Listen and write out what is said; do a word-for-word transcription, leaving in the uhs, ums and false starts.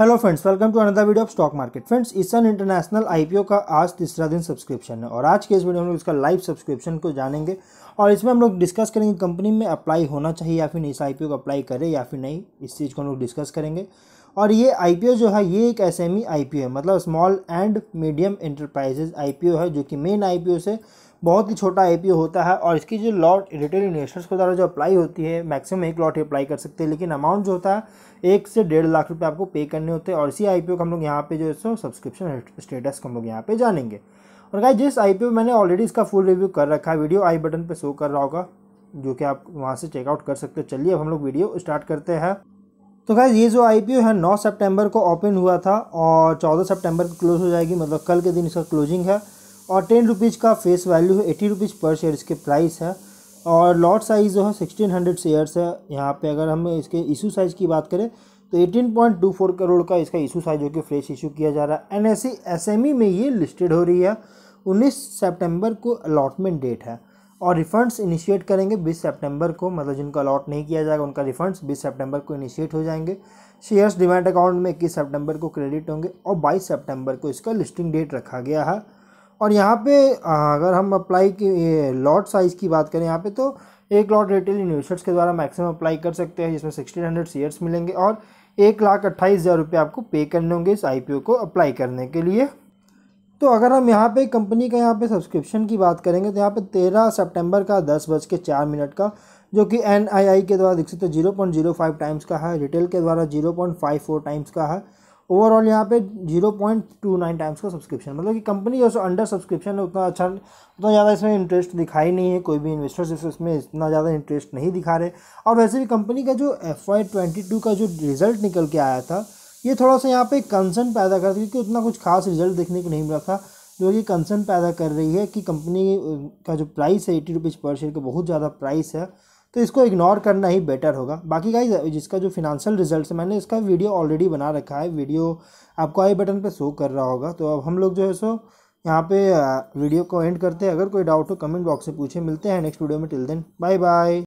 Hello friends, welcome to another video of stock market. Friends, Ishan international IPO का आज तीसरा दिन सब्सक्रिप्शन है और आज के इस वीडियो में हम लोग इसका लाइव सब्सक्रिप्शन को जानेंगे और इसमें हम लोग डिस्कस करेंगे कंपनी में अप्लाई होना चाहिए या फिर इस आईपीओ को अप्लाई करें या फिर नहीं, इस चीज़ को हम लोग डिस्कस करेंगे। और ये आईपीओ जो है ये एक एसएमई आईपीओ है, मतलब small and medium enterprises IPO है, जो कि मेन आईपीओ से बहुत ही छोटा आईपीओ होता है। और इसकी जो लॉट रिटेल इन्वेस्टर्स के द्वारा जो अप्लाई होती है, मैक्सिमम एक लॉट ही अप्लाई कर सकते हैं, लेकिन अमाउंट जो होता है एक से डेढ़ लाख रुपए आपको पे करने होते हैं। और इसी आईपीओ का हम लोग यहाँ पे जो है सब्सक्रिप्शन स्टेटस को हम लोग यहाँ पे जानेंगे। और गाइस, जिस आईपीओ मैंने ऑलरेडी इसका फुल रिव्यू कर रखा है, वीडियो आई बटन पर शो कर रहा होगा, जो कि आप वहाँ से चेकआउट कर सकते हो। चलिए अब हम लोग वीडियो स्टार्ट करते हैं। तो गाइस, ये जो आईपीओ है नौ सितंबर को ओपन हुआ था और चौदह सितंबर को क्लोज हो जाएगी, मतलब कल के दिन इसका क्लोजिंग है। और टेन रुपीज़ का फेस वैल्यू है, एटी रुपीज़ पर शेयर इसके प्राइस है। और लॉट साइज़ जो है सिक्सटीन हंड्रेड शेयर्स है। यहाँ पे अगर हम इसके इशू साइज़ की बात करें तो अठारह पॉइंट दो चार करोड़ का इसका इशू साइज़ जो कि फ्रेश इशू किया जा रहा है। एनएससी एसएमई में ये लिस्टेड हो रही है। उन्नीस सेप्टेम्बर को अलॉटमेंट डेट है और रिफंड्स इनिशिएट करेंगे बीस सितंबर को, मतलब जिनको अलॉट नहीं किया जाएगा उनका रिफंड्स बीस सितंबर को इनिशिएट हो जाएंगे। शेयर्स डिमैट अकाउंट में इक्कीस सितंबर को क्रेडिट होंगे और बाईस सितंबर को इसका लिस्टिंग डेट रखा गया है। और यहाँ पे अगर हम अप्लाई की लॉट साइज़ की बात करें, यहाँ पे तो एक लॉट रिटेल इन्वेस्टर्स के द्वारा मैक्सिमम अप्लाई कर सकते हैं, जिसमें सिक्सटीन हंड्रेड शेयर्स मिलेंगे और एक लाख अट्ठाईस हज़ार रुपये आपको पे करने होंगे इस आई पी ओ को अप्लाई करने के लिए। तो अगर हम यहाँ पे कंपनी का यहाँ पे सब्सक्रिप्शन की बात करेंगे तो यहाँ पे तेरह सितंबर का दस बज के चार मिनट का, जो कि एनआईआई के द्वारा देख सकते हो zero point zero five times का है, रिटेल के द्वारा zero point five four times का है। ओवरऑल यहाँ पे zero point two nine times का सब्सक्रिप्शन, मतलब कि कंपनी जो अंडर सब्सक्रिप्शन है उतना अच्छा, उतना ज़्यादा इसमें इंटरेस्ट दिखाई नहीं है, कोई भी इन्वेस्टर्स इसमें इतना ज़्यादा इंटरेस्ट नहीं दिखा रहे। और वैसे भी कंपनी का जो एफ वाई ट्वेंटी टू का जो रिजल्ट निकल के आया था, ये थोड़ा सा यहाँ पे कंसर्न पैदा करती है, क्योंकि उतना कुछ खास रिजल्ट देखने को नहीं मिला था, जो कि कंसर्न पैदा कर रही है कि कंपनी का जो प्राइस है एटी रुपीज़ पर शेयर का बहुत ज़्यादा प्राइस है, तो इसको इग्नोर करना ही बेटर होगा। बाकी गाइस, जिसका जो फिनंशियल रिजल्ट है, मैंने इसका वीडियो ऑलरेडी बना रखा है, वीडियो आपको आई बटन पर शो कर रहा होगा। तो अब हम लोग जो है सो यहाँ पर वीडियो को एंड करते हैं। अगर कोई डाउट हो कमेंट बॉक्स में पूछे। मिलते हैं नेक्स्ट वीडियो में, टिल देन बाय बाय।